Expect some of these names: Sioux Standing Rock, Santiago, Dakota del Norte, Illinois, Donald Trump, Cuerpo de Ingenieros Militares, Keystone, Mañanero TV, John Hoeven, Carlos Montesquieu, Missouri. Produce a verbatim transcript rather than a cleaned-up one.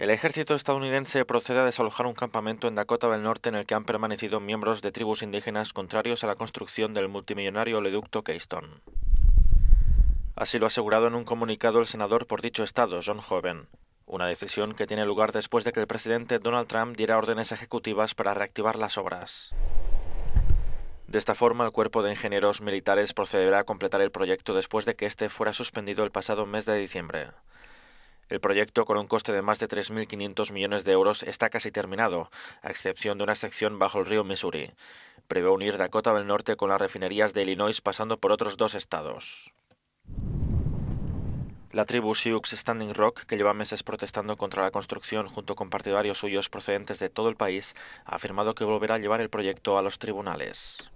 El ejército estadounidense procede a desalojar un campamento en Dakota del Norte en el que han permanecido miembros de tribus indígenas contrarios a la construcción del multimillonario oleoducto Keystone. Así lo ha asegurado en un comunicado el senador por dicho estado, John Hoeven. Una decisión que tiene lugar después de que el presidente Donald Trump diera órdenes ejecutivas para reactivar las obras. De esta forma, el Cuerpo de Ingenieros Militares procederá a completar el proyecto después de que este fuera suspendido el pasado mes de diciembre. El proyecto, con un coste de más de tres mil quinientos millones de euros, está casi terminado, a excepción de una sección bajo el río Missouri. Prevé unir Dakota del Norte con las refinerías de Illinois pasando por otros dos estados. La tribu Sioux Standing Rock, que lleva meses protestando contra la construcción junto con partidarios suyos procedentes de todo el país, ha afirmado que volverá a llevar el proyecto a los tribunales.